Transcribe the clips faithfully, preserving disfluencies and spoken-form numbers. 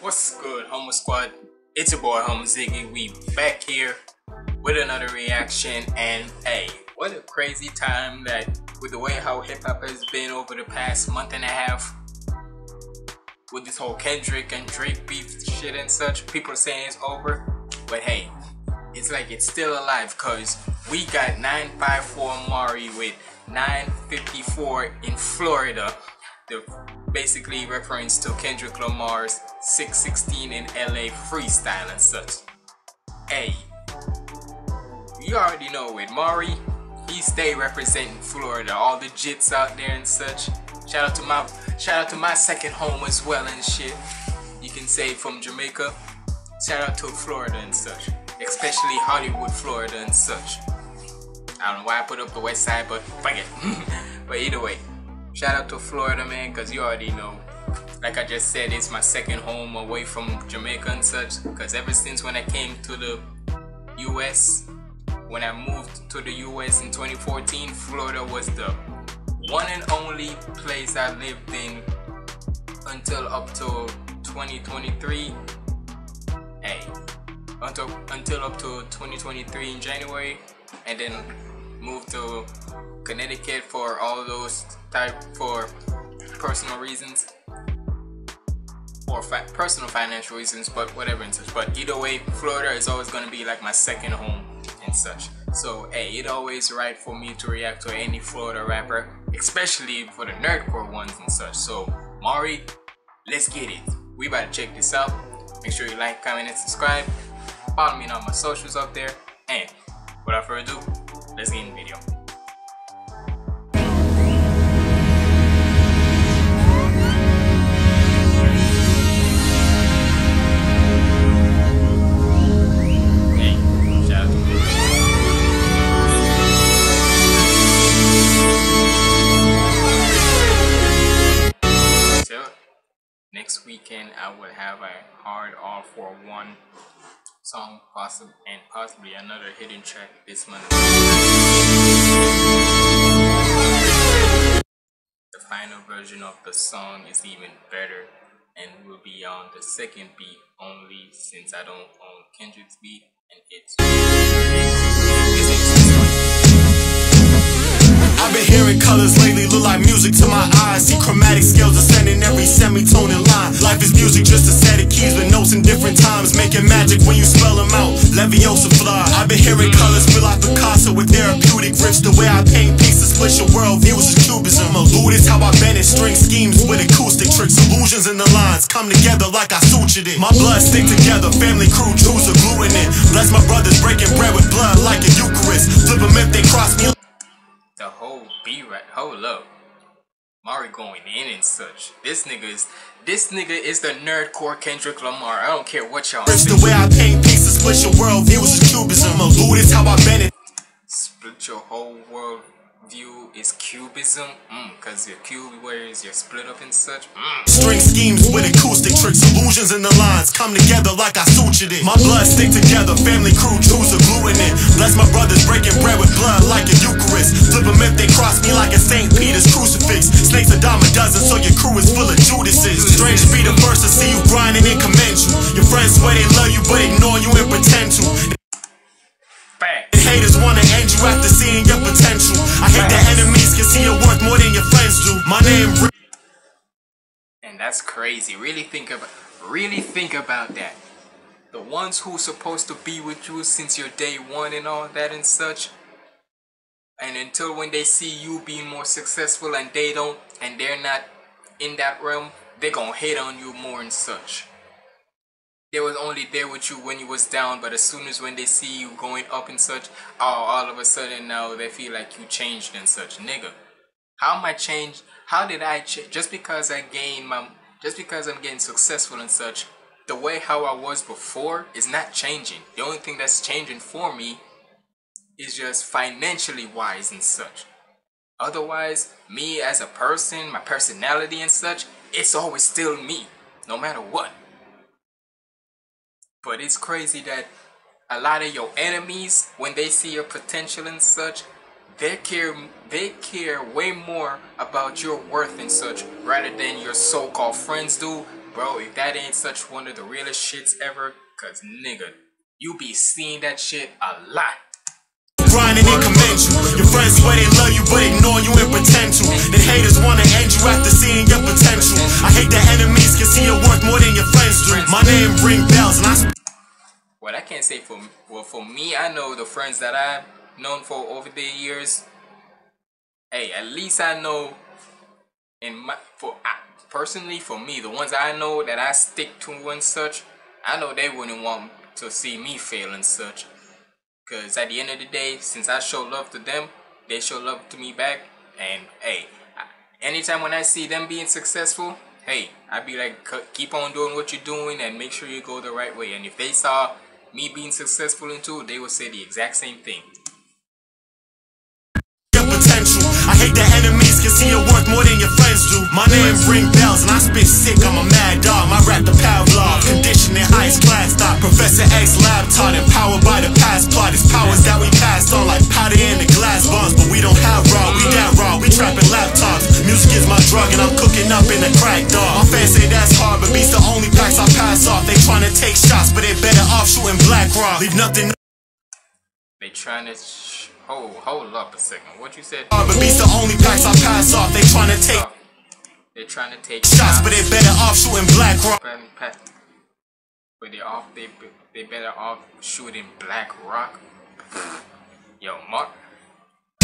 What's good, Humble Squad? It's your boy Humble Ziggy. We back here with another reaction, and hey, what a crazy time that with the way how hip hop has been over the past month and a half, with this whole Kendrick and Drake beef shit and such, people are saying it's over, but hey, it's like it's still alive, cause we got nine five four mari with nine fifty-four in Florida. The basically reference to Kendrick Lamar's six sixteen in L A freestyle and such. Hey, you already know with Mari, he stay representing Florida, all the jits out there and such. Shout out to my shout out to my second home as well and shit. You can say from Jamaica. Shout out to Florida and such. Especially Hollywood, Florida and such. I don't know why I put up the west side, but fuck it. But either way, shout out to Florida, man, cause you already know. Like I just said, it's my second home away from Jamaica and such. Cause ever since when I came to the U S, when I moved to the U S in twenty fourteen, Florida was the one and only place I lived in until up to twenty twenty-three. Hey, until until up to twenty twenty-three in January, and then moved to Connecticut for all those type for personal reasons or fi personal financial reasons, but whatever and such. But either way, Florida is always going to be like my second home and such. So hey, it always right for me to react to any Florida rapper, especially for the nerdcore ones and such. So Mari, let's get it. We about to check this out. Make sure you like, comment, and subscribe. Follow me on all my socials up there. And without further ado, let's get in the video. Next weekend I will have a hard all for one song, possible and possibly another hidden track this month. The final version of the song is even better and will be on the second beat only, since I don't own Kendrick's beat and it's I've been hearing colors lately, look like music to my eyes. See chromatic scales ascending every semitone in line. Life is music, just a set of keys with notes in different times, making magic when you spell them out. Leviosa fly. I've been hearing colors, feel like Picasso with therapeutic riffs. The way I paint pieces split your world views is cubism. Alluded how I bend string schemes with acoustic tricks. Illusions in the lines come together like I sutured it. My blood stick together, family crew Jews are gluing it. Bless my brothers breaking bread with blood like a Eucharist. Flip them if they cross me. The whole B-Rat, hold up, Mari going in and such. This nigga is, this nigga is the nerdcore Kendrick Lamar. I don't care what y'all think. The way I paint pieces, split your world view is cubism. Alluded how I bent it. Split your whole world view is cubism, mm, cause your cube where is your split up and such. Mm. String schemes with acoustic tricks, illusions in the lines come together like I sutured it. My blood stick together, family crew Jews are gluing it. Bless my brothers breaking bread with blood like a Eucharist. Flip them if they cross me like a Saint Peter's crucifix. Snakes a dime a dozen, so your crew is full of Judases. Strange be the first to see you grinding and commend you. Your friends swear they love you but ignore you and pretend to. Haters wanna end you after seeing your potential. I hate that enemies can see your worth more than your friends do. My name. And that's crazy. Really think about, really think about that. The ones who supposed to be with you since your day one and all that and such, and until when they see you being more successful and they don't, and they're not in that realm, they gonna hate on you more and such. They was only there with you when you was down, but as soon as when they see you going up and such, oh, all of a sudden now they feel like you changed and such. Nigga, how am I changed? How did I change? Just because I gained my, just because I'm getting successful and such, the way how I was before is not changing. The only thing that's changing for me is just financially wise and such. Otherwise, me as a person, my personality and such, it's always still me, no matter what. But it's crazy that a lot of your enemies, when they see your potential and such, they care they care way more about your worth and such rather than your so-called friends do, Bro, if that ain't such one of the realest shits ever, cause nigga, you be seeing that shit a lot. Grinding and commend you. Your friends swear they love you, but ignore you in potential. The haters wanna end you after seeing your potential. I hate that enemies can see your worth more than your friends do. My name ring bells, and I. Well, I can't say for well for me. I know the friends that I've known for over the years. Hey, at least I know. In my for I, personally for me, the ones I know that I stick to and such, I know they wouldn't want to see me fail and such. Cause at the end of the day, since I show love to them, they show love to me back. And hey, anytime when I see them being successful, hey, I'd be like, keep on doing what you're doing and make sure you go the right way. And if they saw me being successful in too, they would say the exact same thing. I hate that enemies can see your worth more than your friends do. My name ring bells and I spit sick, I'm a mad dog. My rap the Pavlov, conditioning ice class dot. Professor X lab taught, empowered by the past plot. It's powers that we passed on like powder in the glass bombs. But we don't have raw, we down raw, we trapping laptops. Music is my drug and I'm cooking up in a crack dog. My fans say that's hard, but beats the only packs I pass off. They trying to take shots, but they better off shooting black rock. Leave nothing. They trying to sh hold, hold up a second. What you said? Uh, but beats the only packs I pass off. They trying to take. Uh, they trying to take shots, shots, but they better off shooting black rock. But they off, they they better off shooting black rock. Yo, Mark.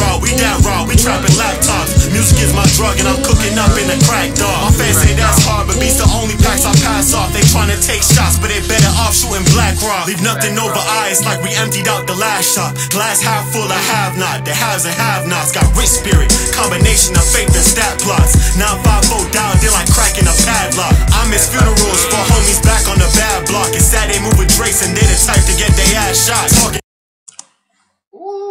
Raw, we that raw, we trapping laptops. Music is my drug, and I'm cooking up in the crack dog. My fans say that's hard, but beats the only packs I pass off. They trying to take shots, but they better off shooting black rock. Leave nothing over eyes like we emptied out the last shot. Glass half full of have not. The haves and have nots got rich spirit, combination of faith and stat plots. nine five four down, they're like cracking a padlock. I miss funerals for homies back on the bad block. It's sad they move with Drake's and they the type to get their ass shot. Talking. Ooh.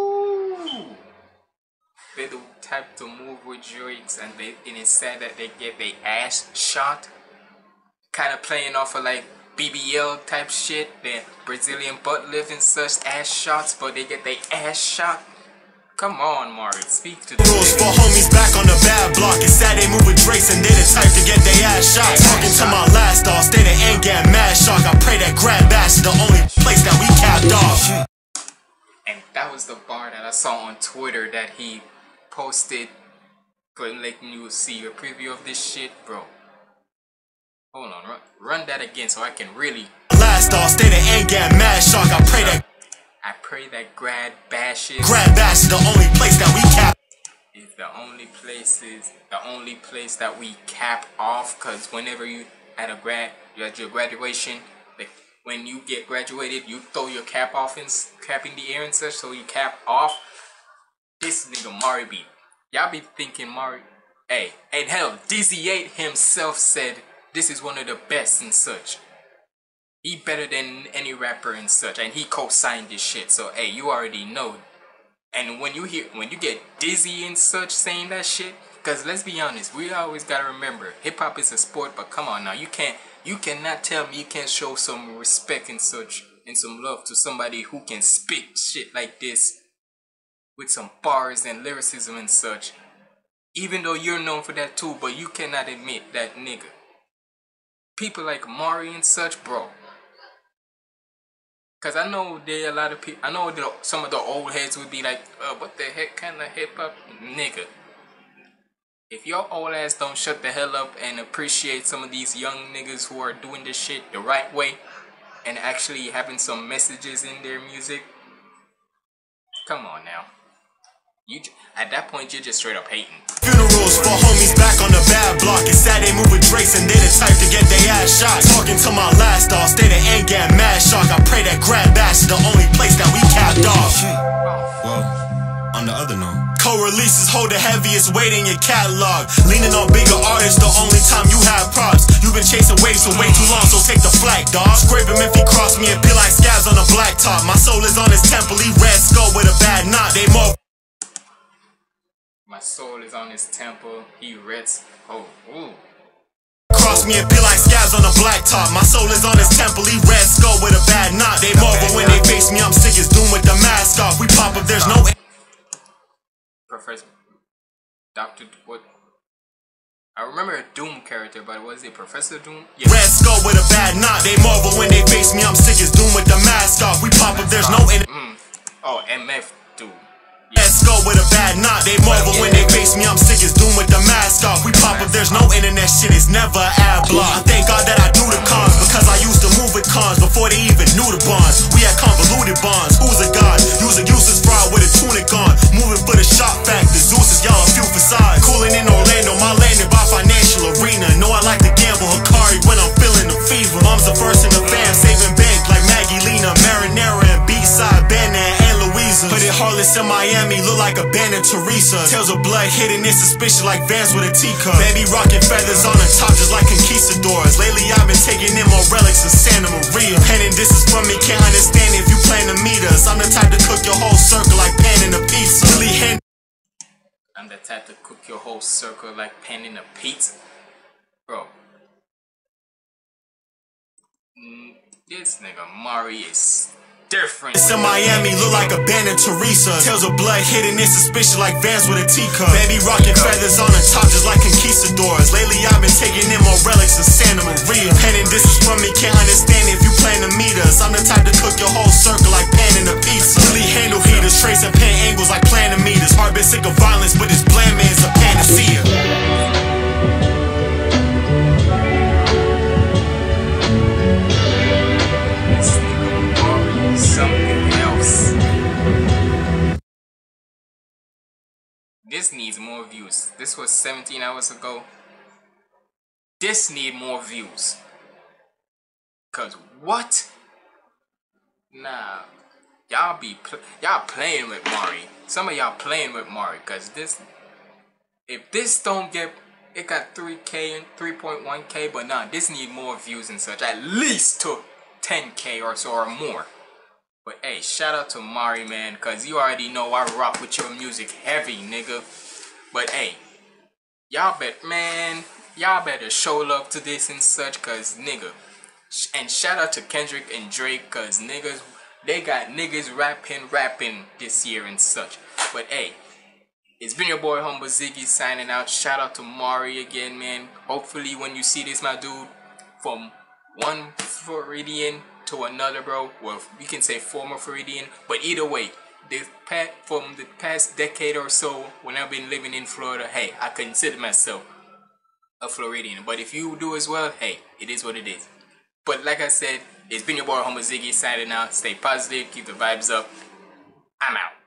They the type to move with Drakes and, they, and it's sad that they get their ass shot. Kind of playing off of like B B L type shit, the Brazilian butt lift and such, ass shots, but they get their ass shot. Come on, Mari, speak to the rules for homies back on the bad block. It's sad they move with Drakes and they the type to get their ass shot. Talking to my last dog, stay the end game, mad shock. I pray that grab ass is the only place that we capped off. And that was the bar that I saw on Twitter that he posted, but like you see a preview of this shit, bro. Hold on, run, run that again so I can really. Last off, stay the end game, mad shock. I pray that. I pray that grad bashes. Grad bash is the only place that we cap. Is the only place is the only place that we cap off, cause whenever you at a grad, you at your graduation, like when you get graduated, you throw your cap off and cap in the air and such, so you cap off. This nigga Mari be, y'all be thinking Mari, hey, and hell, Dizzy eight himself said this is one of the best and such. He better than any rapper and such, and he co-signed this shit, so hey, you already know. And when you hear, when you get Dizzy and such saying that shit, cause let's be honest, we always gotta remember, hip-hop is a sport, but come on now, you can't, you cannot tell me you can't show some respect and such, and some love to somebody who can spit shit like this. With some bars and lyricism and such. Even though you're known for that too, but you cannot admit that nigga. People like Mari and such, bro. Cause I know there are a lot of people, I know there, some of the old heads would be like, uh, what the heck kind of hip hop, nigga. If your old ass don't shut the hell up and appreciate some of these young niggas who are doing this shit the right way, and actually having some messages in their music, come on now. You, at that point, you're just straight up hating. Funerals for homies back on the bad block. It's sad they move with Drakes and they the type to get their ass shot. Talking to my last dog, stay the end game, mad shock. I pray that grab ass is the only place that we capped off. Well, on the other note, co-releases hold the heaviest weight in your catalog. Leaning on bigger artists, the only time you have props. You've been chasing waves for way too long, so take the flag, dog. Scrape him if he cross me and be like scabs on the blacktop. My soul is on his temple, he red skull with a bad knot. They more. My soul is on his temple, he reds. Oh, ooh. Cross me and be like scabs on a blacktop. My soul is on his temple, he red skull with a bad knot. They marvel when they face me, I'm sick as Doom with the mask off. We pop up, there's no. Professor. Doctor What? I remember a Doom character, but was it Professor Doom? Yeah. Red skull with a bad knot. They marvel when they face me. I'm sick as Doom with the mask off. We pop up, there's no in. Mm. Oh, M F Doom. Yeah. Red skull with a bad knot. They marvel yeah. when they face me. I'm sick as Doom with the mask off. We pop up, there's no internet. Shit is never ad block. Thank God that I do the cons because I used to move with cons before they even knew the bonds. We had convoluted bonds. Who's a god? Use a useless fraud with a tunic on. Moving for the shop fact. The Zeus is y'all a few facades. Cooling in Orlando, my landing by. Financial arena, know I like to gamble Hikari when I'm feeling the fever. Mom's the first in the fam, saving bank like Maggie Lena, Marinara and B-side, Banner and Louisa. Put it heartless in Miami, look like a Banner Teresa. Tails of blood hidden in suspicion like Vans with a teacup. Baby rocking feathers on the top just like conquistadors. Lately I've been taking in more relics of Santa Maria. Handing distance from me, can't understand if you plan to meet us. I'm the type to cook your whole circle like pan in a pizza. Really hand I'm the type to cook your whole circle like pan in a pizza. Bro. Mm, this nigga Mari is different. It's in Miami, look like a Banner Teresa. Tails of blood hidden in suspicion like Vans with a teacup. Baby rocking feathers on the top just like conquistadors. Lately I've been taking in more relics of Santa Maria. Handing distance from me, can't understand if you plan to meet us. I'm the type to cook your whole circle like pan in a pizza. Really handle heaters, trace and pan angles like plan to meet us. Heart been sick of violence, but this bland man's a panacea. This nigga Mari is something else. This needs more views. This was seventeen hours ago. This need more views. Cause what? Nah. Y'all be pl y'all playing with Mari. Some of y'all playing with Mari, cause this, if this don't get, it got three K and three point one K, but nah, this need more views and such, at least to ten K or so or more. But hey, shout out to Mari, man, cause you already know I rock with your music heavy, nigga. But hey, y'all bet, man, y'all better show love to this and such, cause nigga. And shout out to Kendrick and Drake, cause niggas. They got niggas rapping, rapping this year and such. But hey, it's been your boy Humble Ziggy signing out. Shout out to Mari again, man. Hopefully when you see this, my dude, from one Floridian to another, bro. Well, you can say former Floridian, but either way, the past, from the past decade or so, when I've been living in Florida, hey, I consider myself a Floridian. But if you do as well, hey, it is what it is. But like I said, it's been your boy Humble Ziggy signing out. Stay positive, keep the vibes up. I'm out.